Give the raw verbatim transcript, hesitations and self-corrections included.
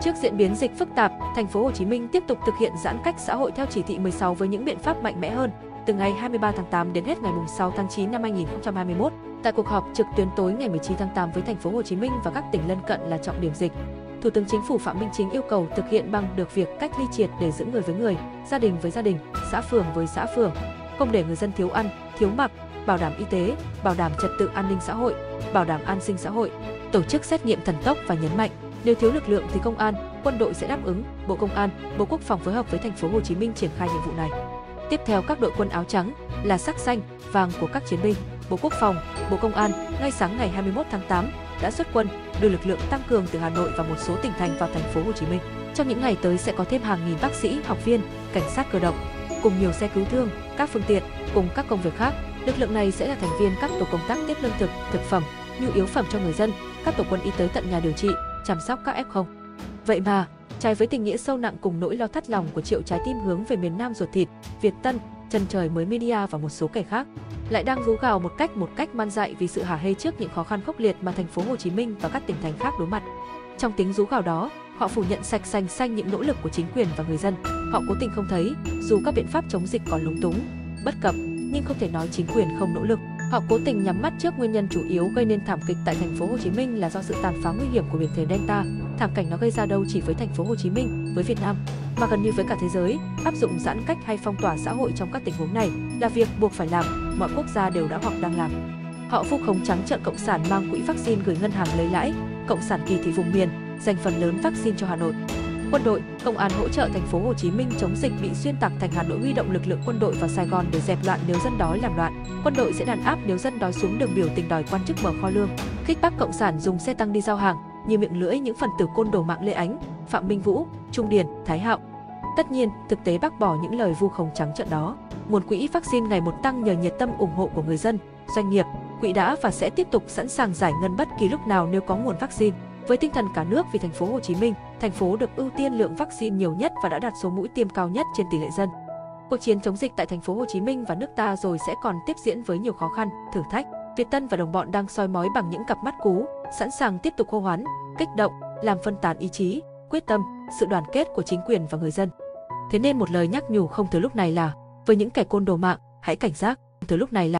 Trước diễn biến dịch phức tạp, thành phố Hồ Chí Minh tiếp tục thực hiện giãn cách xã hội theo chỉ thị mười sáu với những biện pháp mạnh mẽ hơn từ ngày hai mươi ba tháng tám đến hết ngày sáu tháng chín năm hai nghìn không trăm hai mươi mốt. Tại cuộc họp trực tuyến tối ngày mười chín tháng tám với thành phố Hồ Chí Minh và các tỉnh lân cận là trọng điểm dịch, Thủ tướng Chính phủ Phạm Minh Chính yêu cầu thực hiện bằng được việc cách ly triệt để giữa người với người, gia đình với gia đình, xã phường với xã phường, không để người dân thiếu ăn, thiếu mặc, bảo đảm y tế, bảo đảm trật tự an ninh xã hội, bảo đảm an sinh xã hội, tổ chức xét nghiệm thần tốc và nhấn mạnh nếu thiếu lực lượng thì công an, quân đội sẽ đáp ứng, Bộ Công an, Bộ Quốc phòng phối hợp với thành phố Hồ Chí Minh triển khai nhiệm vụ này. Tiếp theo các đội quân áo trắng là sắc xanh, vàng của các chiến binh, Bộ Quốc phòng, Bộ Công an ngay sáng ngày hai mươi mốt tháng tám đã xuất quân đưa lực lượng tăng cường từ Hà Nội và một số tỉnh thành vào thành phố Hồ Chí Minh. Trong những ngày tới sẽ có thêm hàng nghìn bác sĩ, học viên, cảnh sát cơ động cùng nhiều xe cứu thương, các phương tiện cùng các công việc khác. Lực lượng này sẽ là thành viên các tổ công tác tiếp lương thực, thực phẩm, nhu yếu phẩm cho người dân, các tổ quân y tới tận nhà điều trị, chăm sóc các ép không. Vậy mà, trái với tình nghĩa sâu nặng cùng nỗi lo thắt lòng của triệu trái tim hướng về miền Nam ruột thịt, Việt Tân, Chân Trời Mới Media và một số kẻ khác lại đang rú gào một cách một cách man dại vì sự hả hê trước những khó khăn khốc liệt mà thành phố Hồ Chí Minh và các tỉnh thành khác đối mặt. Trong tiếng rú gào đó, họ phủ nhận sạch sành xanh những nỗ lực của chính quyền và người dân. Họ cố tình không thấy, dù các biện pháp chống dịch còn lúng túng, bất cập, nhưng không thể nói chính quyền không nỗ lực. Họ cố tình nhắm mắt trước nguyên nhân chủ yếu gây nên thảm kịch tại thành phố Hồ Chí Minh là do sự tàn phá nguy hiểm của biến thể Delta. Thảm cảnh nó gây ra đâu chỉ với thành phố Hồ Chí Minh, với Việt Nam, mà gần như với cả thế giới. Áp dụng giãn cách hay phong tỏa xã hội trong các tình huống này là việc buộc phải làm, mọi quốc gia đều đã hoặc đang làm. Họ vu khống trắng trợn cộng sản mang quỹ vaccine gửi ngân hàng lấy lãi, cộng sản kỳ thị vùng miền, dành phần lớn vaccine cho Hà Nội. Quân đội, công an hỗ trợ thành phố Hồ Chí Minh chống dịch bị xuyên tạc thành Hà Nội huy động lực lượng quân đội vào Sài Gòn để dẹp loạn nếu dân đói làm loạn. Quân đội sẽ đàn áp nếu dân đói xuống đường biểu tình đòi quan chức mở kho lương. Khích bác cộng sản dùng xe tăng đi giao hàng, như miệng lưỡi những phần tử côn đồ mạng Lê Ánh, Phạm Minh Vũ, Trung Điền, Thái Hậu. Tất nhiên, thực tế bác bỏ những lời vu khống trắng trợn đó. Nguồn quỹ vaccine ngày một tăng nhờ nhiệt tâm ủng hộ của người dân, doanh nghiệp. Quỹ đã và sẽ tiếp tục sẵn sàng giải ngân bất kỳ lúc nào nếu có nguồn vaccine. Với tinh thần cả nước vì thành phố Hồ Chí Minh, thành phố được ưu tiên lượng vaccine nhiều nhất và đã đạt số mũi tiêm cao nhất trên tỷ lệ dân. Cuộc chiến chống dịch tại thành phố Hồ Chí Minh và nước ta rồi sẽ còn tiếp diễn với nhiều khó khăn, thử thách. Việt Tân và đồng bọn đang soi mói bằng những cặp mắt cú, sẵn sàng tiếp tục hô hoán, kích động, làm phân tán ý chí, quyết tâm, sự đoàn kết của chính quyền và người dân. Thế nên một lời nhắc nhủ không từ lúc này là, với những kẻ côn đồ mạng, hãy cảnh giác. Từ lúc này là